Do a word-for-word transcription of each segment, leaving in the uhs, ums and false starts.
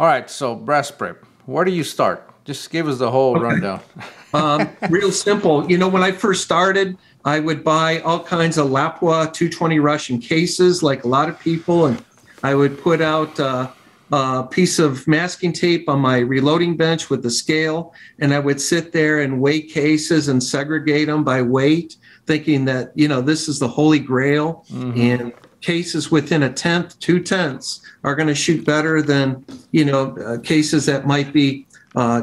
All right, so brass prep. Where do you start? Just give us the whole okay. rundown. um, real simple. You know, when I first started, I would buy all kinds of Lapua two twenty Russian cases, like a lot of people, and I would put out uh, a piece of masking tape on my reloading bench with the scale, and I would sit there and weigh cases and segregate them by weight, thinking that, you know, this is the holy grail, mm-hmm. and cases within a tenth, two tenths are going to shoot better than, you know, uh, cases that might be uh,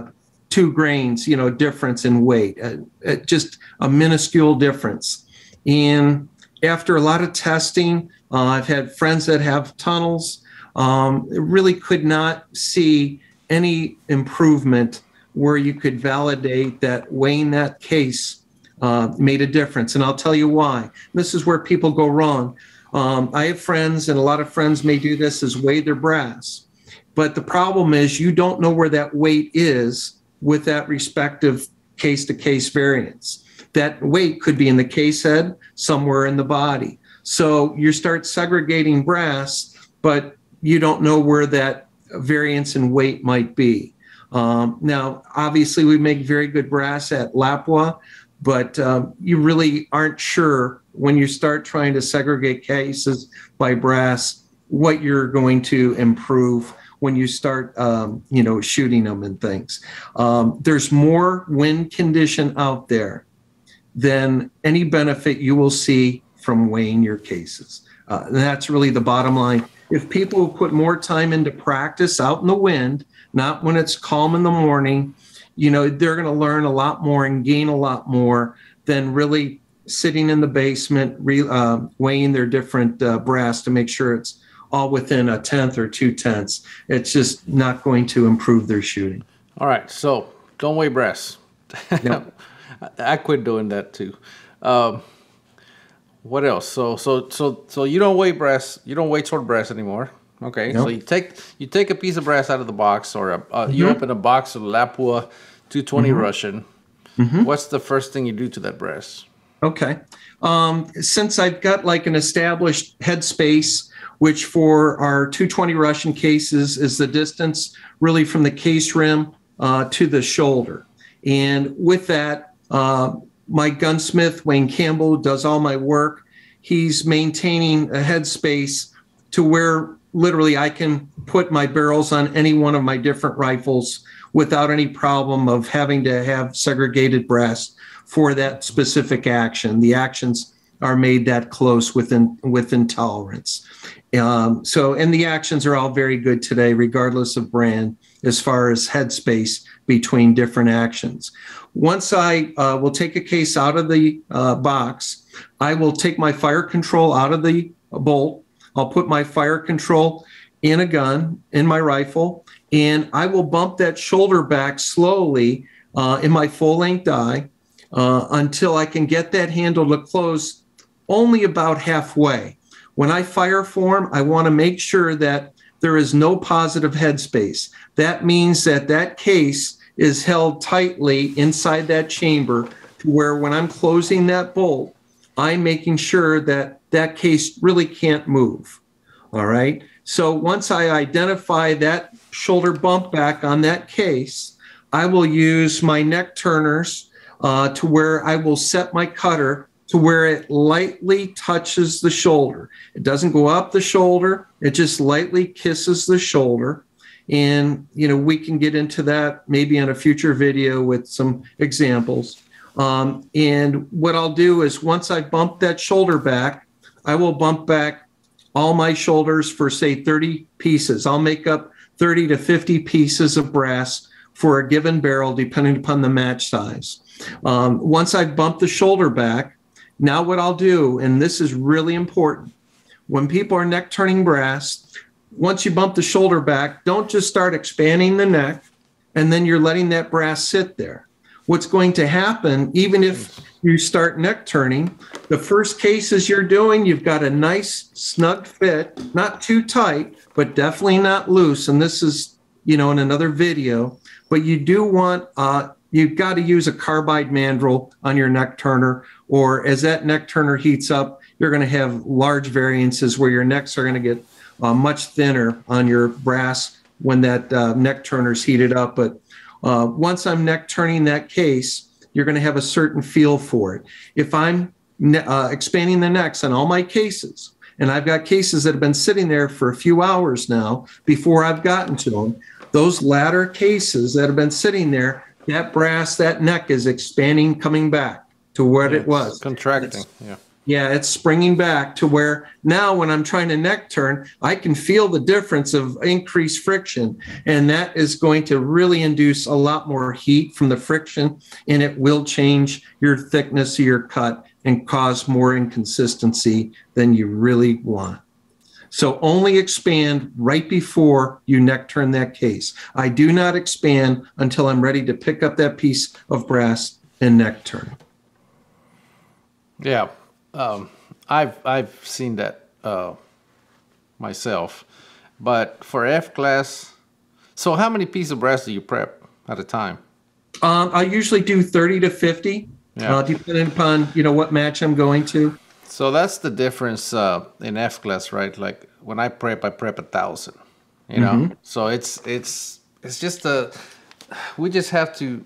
two grains, you know, difference in weight, uh, uh, just a minuscule difference. And after a lot of testing, uh, I've had friends that have tunnels, um, really could not see any improvement where you could validate that weighing that case uh, made a difference. And I'll tell you why. This is where people go wrong. Um, I have friends, and a lot of friends may do this, is weigh their brass. But the problem is you don't know where that weight is with that respective case-to-case variance. That weight could be in the case head, somewhere in the body. So you start segregating brass, but you don't know where that variance in weight might be. Um, now, obviously, we make very good brass at Lapua, but um, you really aren't sure when you start trying to segregate cases by brass, what you're going to improve when you start, um, you know, shooting them and things. Um, there's more wind condition out there than any benefit you will see from weighing your cases. Uh, and that's really the bottom line. If people put more time into practice out in the wind, not when it's calm in the morning, you know, they're going to learn a lot more and gain a lot more than really sitting in the basement, re, uh, weighing their different uh, brass to make sure it's all within a tenth or two tenths. It's just not going to improve their shooting. All right, so don't weigh brass. No. I quit doing that too. Um, what else? So, so, so, so you don't weigh brass. You don't weigh short brass anymore. Okay, no. So you take you take a piece of brass out of the box, or a, uh, mm-hmm. you open a box of Lapua two twenty mm-hmm. Russian. Mm-hmm. What's the first thing you do to that brass? Okay. Um, since I've got like an established headspace, which for our two twenty Russian cases is the distance really from the case rim uh, to the shoulder. And with that, uh, my gunsmith, Wayne Campbell, does all my work. He's maintaining a headspace to where literally I can put my barrels on any one of my different rifles without any problem of having to have segregated brass for that specific action. The actions are made that close within within tolerance. Um, so, and the actions are all very good today, regardless of brand, as far as headspace between different actions. Once I uh, will take a case out of the uh, box, I will take my fire control out of the bolt. I'll put my fire control in a gun, in my rifle, and I will bump that shoulder back slowly uh, in my full-length die Uh, until I can get that handle to close only about halfway. When I fire form, I want to make sure that there is no positive headspace. That means that that case is held tightly inside that chamber to where when I'm closing that bolt, I'm making sure that that case really can't move. All right. So once I identify that shoulder bump back on that case, I will use my neck turners Uh, to where I will set my cutter to where it lightly touches the shoulder. It doesn't go up the shoulder. It just lightly kisses the shoulder. And, you know, we can get into that maybe in a future video with some examples. Um, and what I'll do is once I bump that shoulder back, I will bump back all my shoulders for, say, thirty pieces. I'll make up thirty to fifty pieces of brass for a given barrel, depending upon the match size. Um, once I've bumped the shoulder back, now what I'll do, and this is really important, when people are neck turning brass, once you bump the shoulder back, don't just start expanding the neck and then you're letting that brass sit there. What's going to happen, even if you start neck turning, the first cases you're doing, you've got a nice snug fit, not too tight, but definitely not loose. And this is, you know, in another video, but you do want uh, you've got to use a carbide mandrel on your neck turner, or as that neck turner heats up, you're going to have large variances where your necks are going to get uh, much thinner on your brass when that uh, neck turner's heated up. But uh, once I'm neck turning that case, you're going to have a certain feel for it. If I'm uh, expanding the necks on all my cases, and I've got cases that have been sitting there for a few hours now before I've gotten to them, those latter cases that have been sitting there, that brass, that neck is expanding, coming back to what yeah, it was. Contracting, it's, yeah. Yeah, it's springing back to where now when I'm trying to neck turn, I can feel the difference of increased friction. And that is going to really induce a lot more heat from the friction, and it will change your thickness of your cut and cause more inconsistency than you really want. So only expand right before you neck turn that case. I do not expand until I'm ready to pick up that piece of brass and neck turn. Yeah, um, I've, I've seen that uh, myself. But for F-class, so how many pieces of brass do you prep at a time? Um, I usually do thirty to fifty, yeah. uh, depending upon you know what match I'm going to. So that's the difference uh, in F-class, right? Like when I prep, I prep a thousand, you know? Mm-hmm. So it's, it's, it's just a, we just have to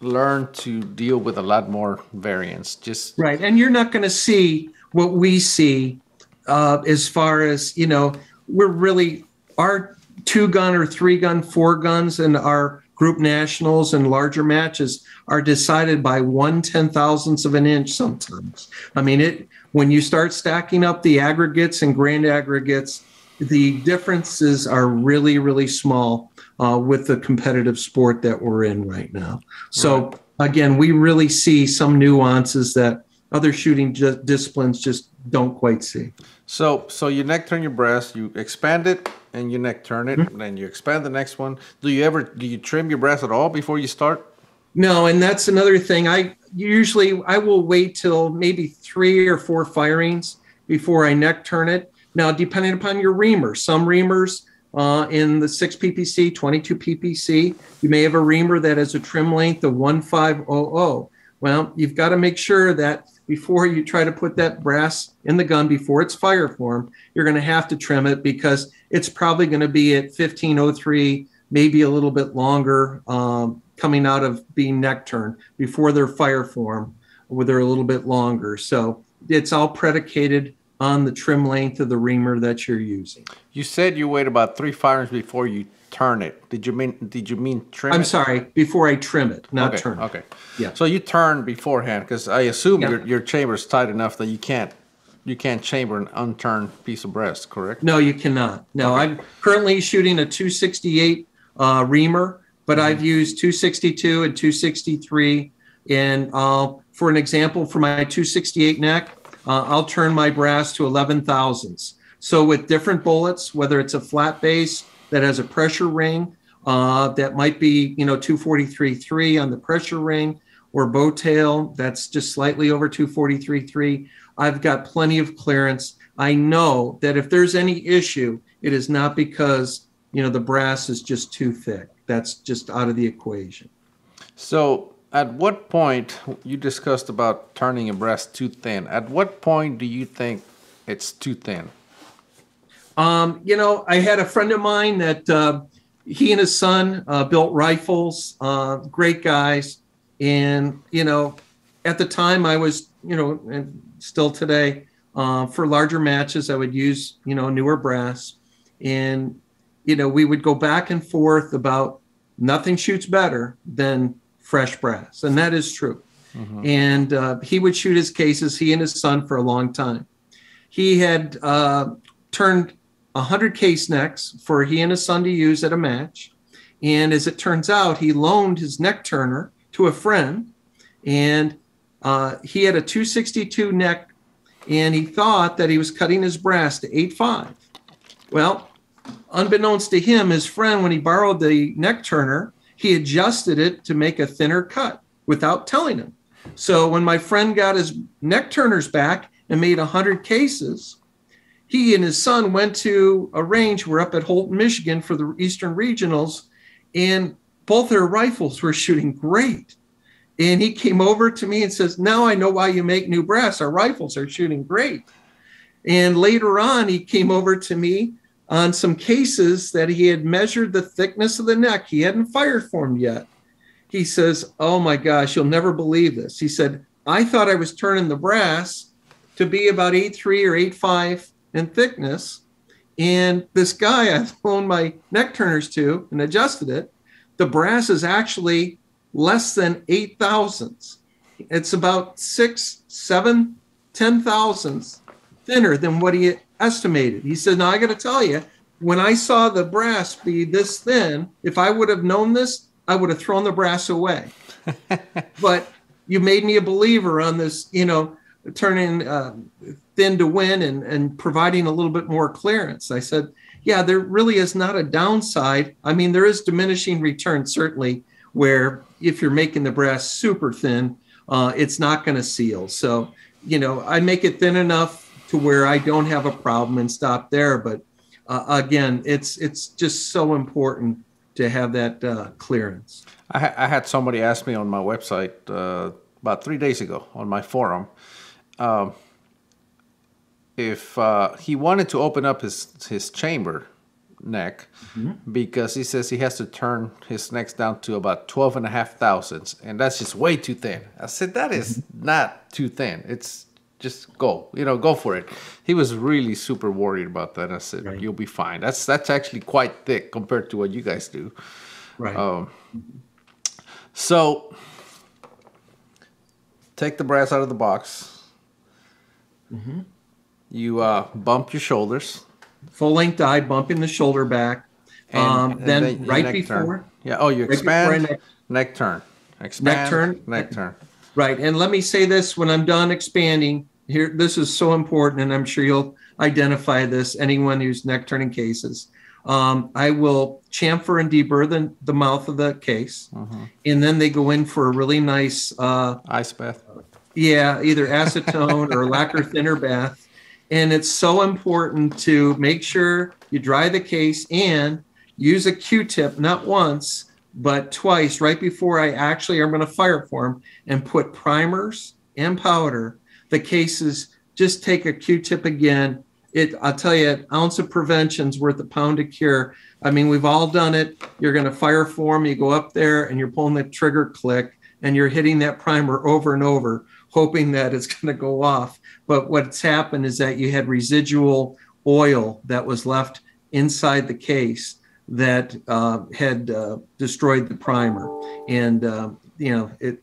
learn to deal with a lot more variance. Just right. And you're not going to see what we see uh, as far as, you know, we're really, our two gun or three gun, four guns and our group nationals and larger matches are decided by one ten thousandths of an inch sometimes. I mean, it when you start stacking up the aggregates and grand aggregates, the differences are really, really small uh, with the competitive sport that we're in right now. So again, we really see some nuances that other shooting ju disciplines just don't quite see. So, so you neck turn your brass, you expand it, and you neck turn it, mm-hmm. and then you expand the next one. Do you ever do you trim your brass at all before you start? No, and that's another thing. I usually I will wait till maybe three or four firings before I neck turn it. Now, depending upon your reamer, some reamers uh, in the six P P C, twenty-two P P C, you may have a reamer that has a trim length of fifteen hundred. Well, you've got to make sure that before you try to put that brass in the gun, before it's fire form, you're going to have to trim it because it's probably going to be at fifteen oh three, maybe a little bit longer, um, coming out of being neck turned before they're fire form, where they're a little bit longer. So it's all predicated on the trim length of the reamer that you're using. You said you wait about three firings before you turn it. Did you mean did you mean trim I'm it? Sorry, before I trim it, not okay, turn it. Okay. Yeah. So you turn beforehand because I assume yeah. your, your chamber is tight enough that you can't you can't chamber an unturned piece of brass, correct? No, you cannot. No, okay. I'm currently shooting a two sixty-eight uh, reamer, but mm-hmm. I've used two sixty-two and two sixty-three. And uh, for an example, for my two sixty-eight neck, uh, I'll turn my brass to eleven thousandths. So with different bullets, whether it's a flat base that has a pressure ring, uh, that might be, you know, two forty-three point three on the pressure ring, or bow tail that's just slightly over two forty-three point three. I've got plenty of clearance. I know that if there's any issue, it is not because, you know, the brass is just too thick. That's just out of the equation. So at what point, you discussed about turning a brass too thin. At what point do you think it's too thin? Um, you know, I had a friend of mine that uh, he and his son uh, built rifles, uh, great guys. And, you know, at the time I was, you know, and still today uh, for larger matches, I would use, you know, newer brass. And, you know, we would go back and forth about nothing shoots better than fresh brass. And that is true. Mm-hmm. And uh, he would shoot his cases, he and his son, for a long time. He had uh, turned one hundred case necks for he and his son to use at a match. And as it turns out, he loaned his neck turner to a friend, and uh, he had a two sixty-two neck, and he thought that he was cutting his brass to eight five. Well, unbeknownst to him, his friend, when he borrowed the neck turner, he adjusted it to make a thinner cut without telling him. So when my friend got his neck turners back and made one hundred cases, he and his son went to a range. We're up at Holton, Michigan for the Eastern Regionals, and both their rifles were shooting great. And he came over to me and says, now I know why you make new brass. Our rifles are shooting great. And later on, he came over to me on some cases that he had measured the thickness of the neck. He hadn't fire formed yet. He says, oh my gosh, you'll never believe this. He said, I thought I was turning the brass to be about eight three or eight five in thickness. And this guy I've loaned my neck turners to and adjusted it, the brass is actually less than eight thousandths. It's about six, seven, ten thousandths thinner than what he estimated. He said, now I got to tell you, when I saw the brass be this thin, if I would have known this, I would have thrown the brass away. But you made me a believer on this, you know, turning uh, thin to win and, and providing a little bit more clearance. I said, yeah, there really is not a downside. I mean, there is diminishing return, certainly, where if you're making the brass super thin, uh, it's not going to seal. So, you know, I make it thin enough to where I don't have a problem and stop there. But uh, again, it's it's just so important to have that uh, clearance. I, ha I had somebody ask me on my website uh, about three days ago on my forum um, if uh, he wanted to open up his his chamber neck, mm-hmm. because he says he has to turn his necks down to about twelve and a half thousandths, and that's just way too thin. I said, that is not too thin. It's just go, you know, go for it. He was really super worried about that. I said, right. You'll be fine. That's that's actually quite thick compared to what you guys do. Right. Um, so take the brass out of the box. Mm-hmm. You uh, bump your shoulders. Full length die, bumping the shoulder back. And, um, and then, then right before. Turn. Yeah. Oh, you right expand. Neck. neck turn. Expand. Neck turn. Neck turn. Right. And let me say this, when I'm done expanding here, this is so important, and I'm sure you'll identify this, anyone who's neck turning cases. Um, I will chamfer and deburr the, the mouth of the case, uh-huh. and then they go in for a really nice uh, ice bath. Yeah, either acetone or lacquer thinner bath. And it's so important to make sure you dry the case and use a Q-tip, not once, but twice right before I actually am going to fire form and put primers and powder. The cases, just take a Q-tip again. It, I'll tell you, an ounce of prevention's worth a pound of cure. I mean, we've all done it. You're going to fire form, you go up there and you're pulling the trigger click and you're hitting that primer over and over, hoping that it's going to go off. But what's happened is that you had residual oil that was left inside the case that uh, had uh, destroyed the primer. And, uh, you know, it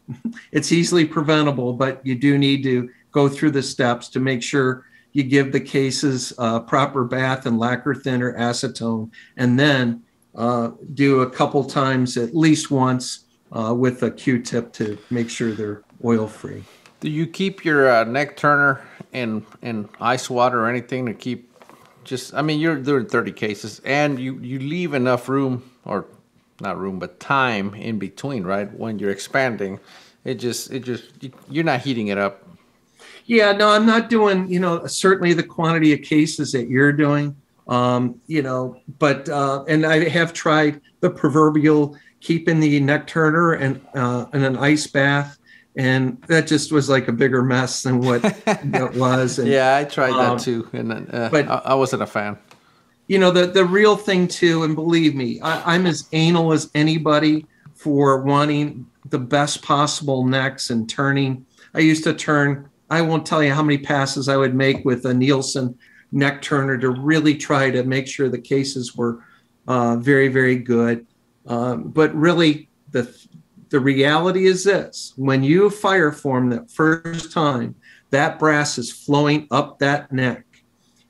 it's easily preventable, but you do need to go through the steps to make sure you give the cases uh, proper bath and lacquer thinner, acetone, and then uh, do a couple times, at least once, uh, with a Q-tip to make sure they're oil-free. Do you keep your uh, neck turner in, in ice water or anything to keep? Just, I mean, you're doing thirty cases, and you, you leave enough room, or not room, but time in between, right? When you're expanding, it just, it just, you're not heating it up. Yeah, no, I'm not doing, you know, certainly the quantity of cases that you're doing, um, you know, but, uh, and I have tried the proverbial keeping the neck turner and, uh, and an ice bath. And that just was like a bigger mess than what that was. And, yeah, I tried um, that too, and uh, but I, I wasn't a fan. You know, the the real thing too, and believe me, I, I'm as anal as anybody for wanting the best possible necks and turning. I used to turn, I won't tell you how many passes I would make with a Nielsen neck turner to really try to make sure the cases were uh, very, very good. Um, but really, the The reality is this: when you fire form that first time, that brass is flowing up that neck.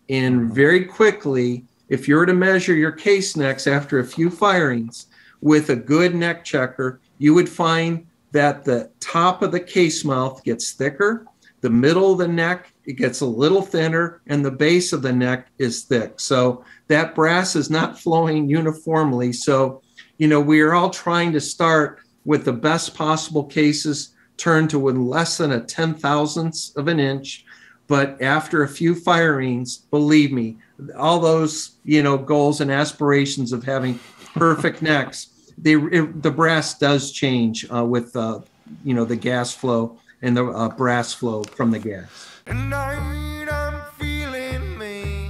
And very quickly, if you were to measure your case necks after a few firings with a good neck checker, you would find that the top of the case mouth gets thicker, the middle of the neck, it gets a little thinner, and the base of the neck is thick. So that brass is not flowing uniformly. So, you know, we are all trying to start with the best possible cases turned to within less than a ten thousandths of an inch. But after a few firings, believe me, all those, you know, goals and aspirations of having perfect necks, they, it, the brass does change uh, with, uh, you know, the gas flow and the uh, brass flow from the gas. And I mean, I'm feeling me,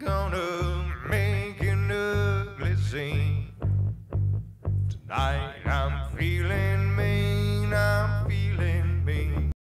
gonna make I am feeling